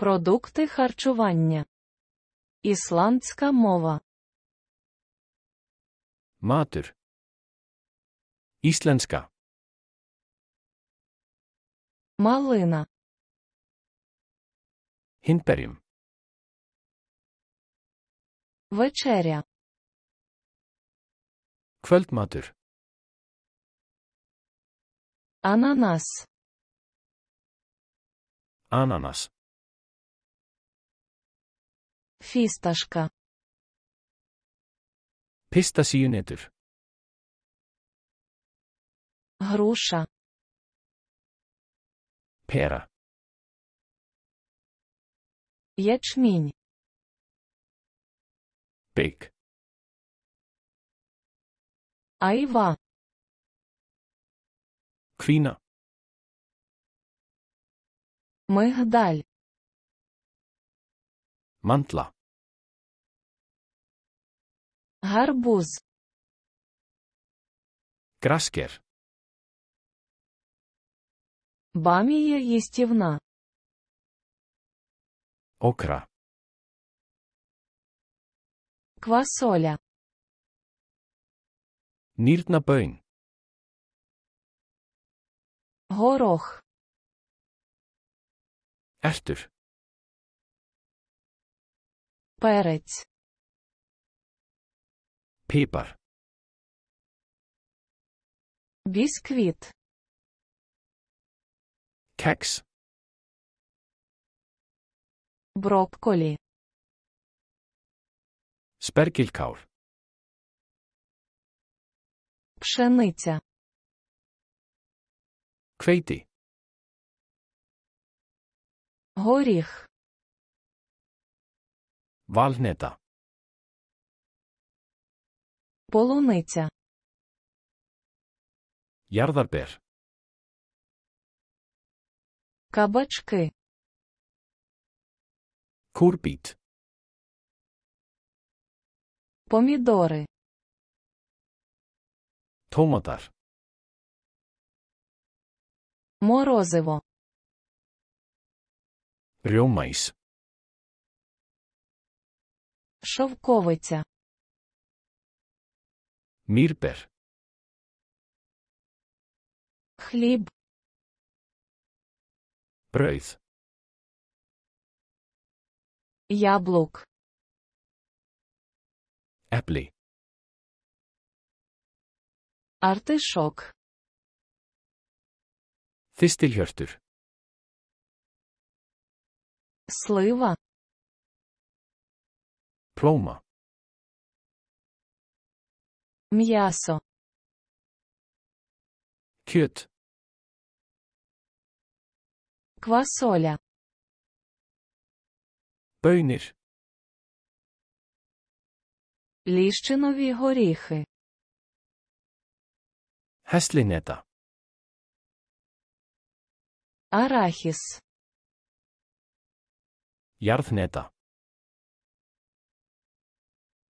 Продукти харчування. Ісландська мова. Matur. Íslenska. Малина. Hindberjum. Вечеря. Kvöldmatur. Ананас. Ananas. Фисташка. Pistasíunetur. Груша. Pera. Ячмінь. Bygg. Айва. Kvína. Мигдаль. Mandla. Гарбуз. Grasker. Бамия естевна. Окра. Квасоля. Nýrnabaun. Горох. Ertur. Перець. Pipar. Бісквіт. Kex. Брокколі. Spergilkál. Пшениця. Hveiti. Горіх. Valhneta. Полуниця. Jarðarber. Кабачки. Kúrbít. Помідори. Tómatar. Морозиво. Rjómaís. Шовковиця. Mýrber. Хліб. Brauð. Яблук. Epli. Артишок. Þistilhjörtur. Слива. Plóma. М'ясо. Kjöt. Квасоля. Baunir. Ліщинові горіхи. Heslihneta. Арахіс. Jarðhneta.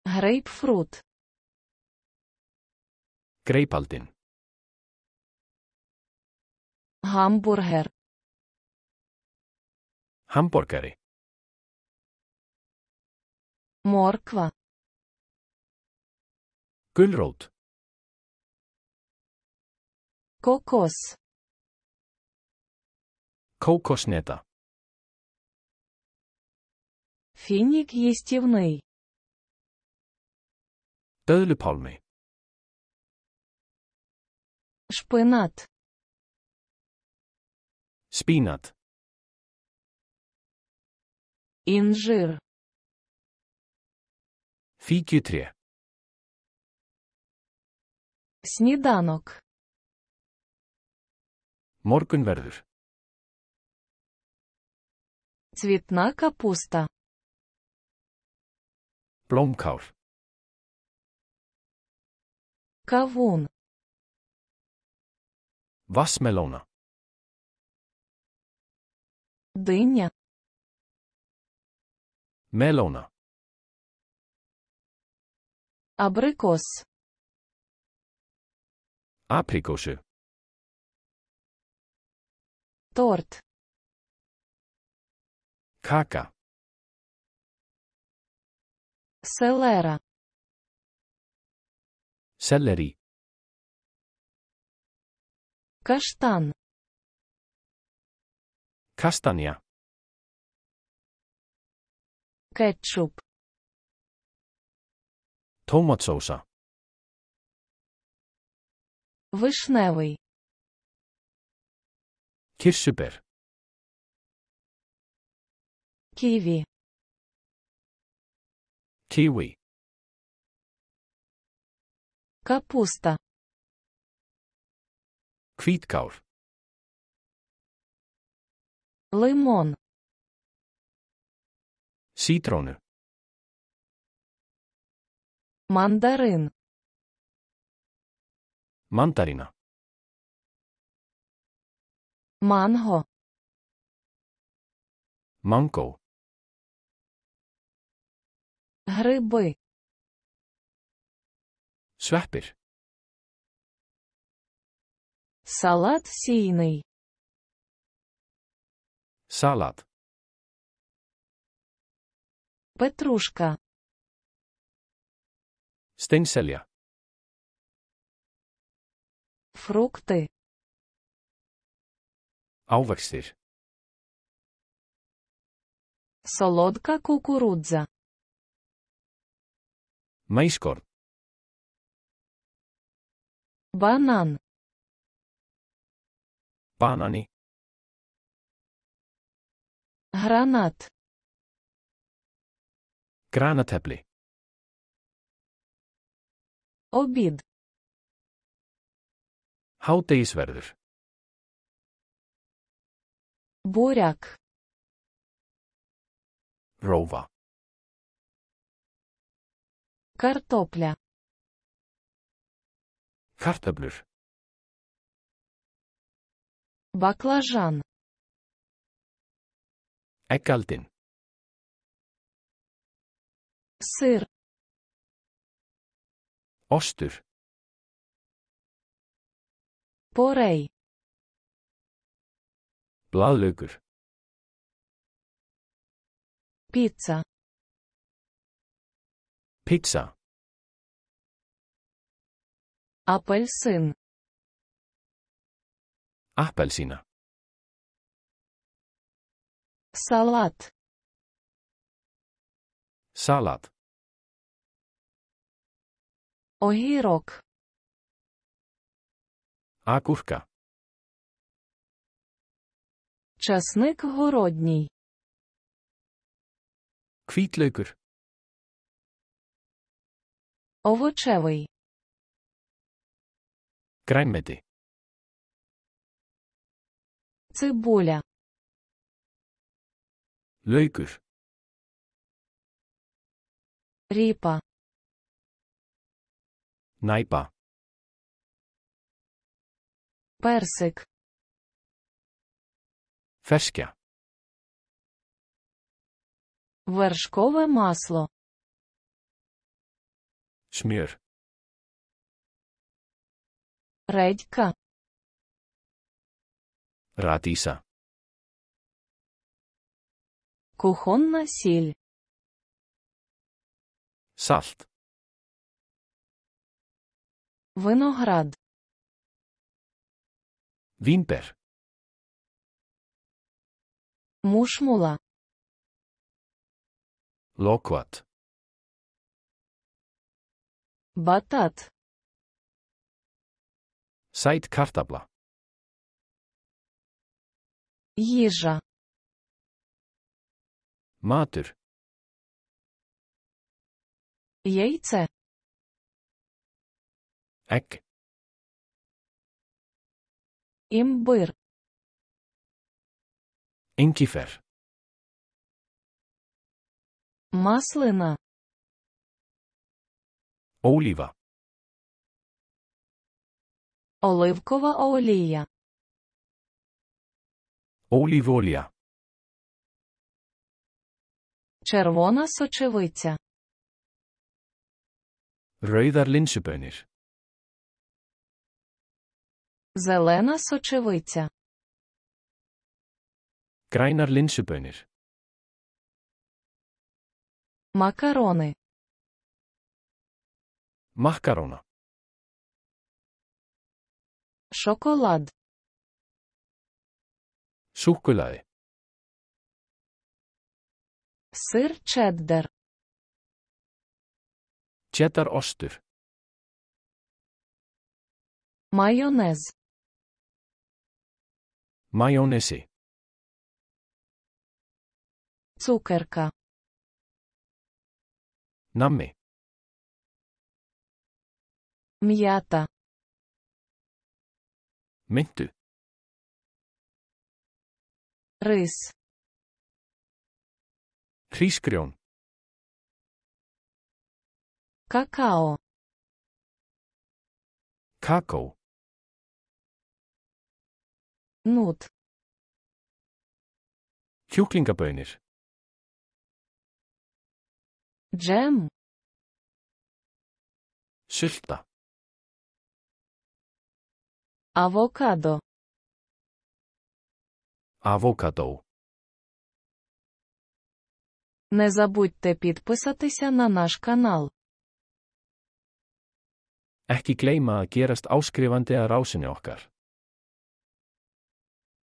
Грейпфрут. Greipaldin. Hamburger. Hamborgari. Морква. Gulrót. Кокос. Кóкошhnета. Финик естивный. Döðlupálmi. Шпинат. Spínat. Инжир. Фíkjutré. Сніданок. Morgunverður. Цвітна капуста. Blómkál. Кавун. Vatnsmelóna. Диня. Melóna. Абрикос. Aprikósu. Торт. Kaka. Selera. Selleri. Kasztan. Kastania. Ketchup. Tomatsósa. Вишневий. Kirsuber. Kiwi. Kiwi. Капуста. Hvítkál. Лимон. Ситроны. Мандарин. Мандарина. Манго. Манго. Гриби. Sveppir. Салат сійний. Салат. Петрушка. Steinselja. Фрукти. Ávextir. Солодка кукурудза. Maiskorn. Банан. Банани. Гранат. Гранатепли. Обід. Hádegisverður. Буряк. Rófa. Картопля. Kartöblur. Баклажан. Eggaldin. Сыр. Ostur. Порей. Blaðlaukur. Pizza. Pizza. Апельсин. Апельсина. Салат. Салат. Огірок. Агурка. Часник городній. Kvítlaukur. Овочевий. Grænmeti. Цибуля. Laukur. Ріпа. Найпа. Персик. Фершкя. Вершкове масло. Шмір. Редька. Радиса. Кухонна сіль. Сальт. Виноград. Вінбер. Мушмула. Локват. Батат. Сайт картабла. Їжа. Матур. Яйце. Ек. Імбир. Інкіфер. Маслина. Оліва. Оливкова олія. Оліволія. Червона сочевиця. Rauðar linsubönir. Зелена сочевиця. Grænar linsubönir. Макароны. Макарона. Шоколад. Шоколад. Сыр чеддер. Cheddarostur. Майонез. Майонеси. Цукерка. Намми. Мята. Myntu. Рис. Hrísgrjón. Какао. Какао. Нут. Kjúklingabönir. Джем. Sulta. Авокадо. Авокадо. Не забудьте підписатися на наш канал. Ekki gleyma að gerast áskrifandi að rásinni okkar.